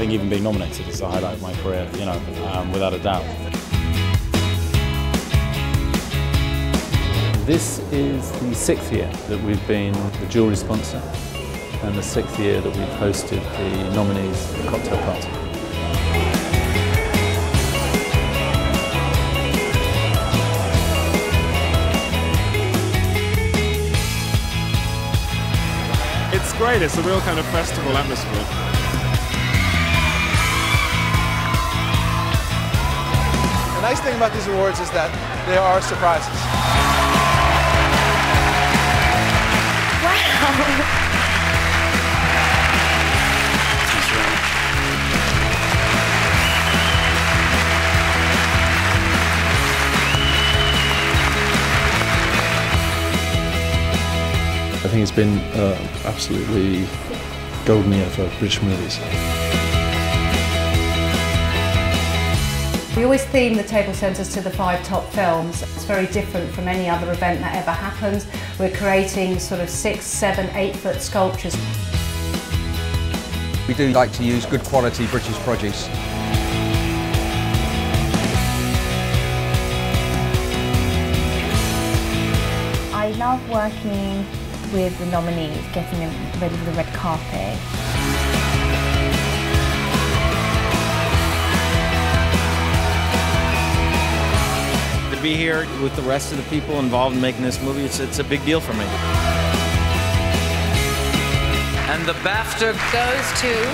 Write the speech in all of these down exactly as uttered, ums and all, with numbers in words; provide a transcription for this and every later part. think even being nominated is the highlight of my career, you know, um, without a doubt. This is the sixth year that we've been the jewellery sponsor and the sixth year that we've hosted the nominees cocktail party. It's great, it's a real kind of festival atmosphere. The nice thing about these awards is that there are surprises. Wow. I think it's been uh, absolutely golden year for British movies. We always theme the table centres to the five top films. It's very different from any other event that ever happens. We're creating sort of six, seven, eight foot sculptures. We do like to use good quality British produce. I love working with the nominees, getting them ready for the red carpet. To be here with the rest of the people involved in making this movie, it's, it's a big deal for me. And the BAFTA goes to...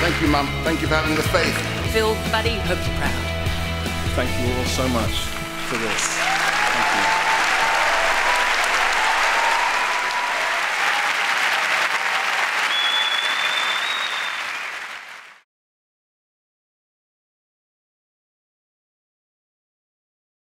Thank you, Mum. Thank you for having the faith. Phil Buddy Hope proud. Thank you all so much. For this.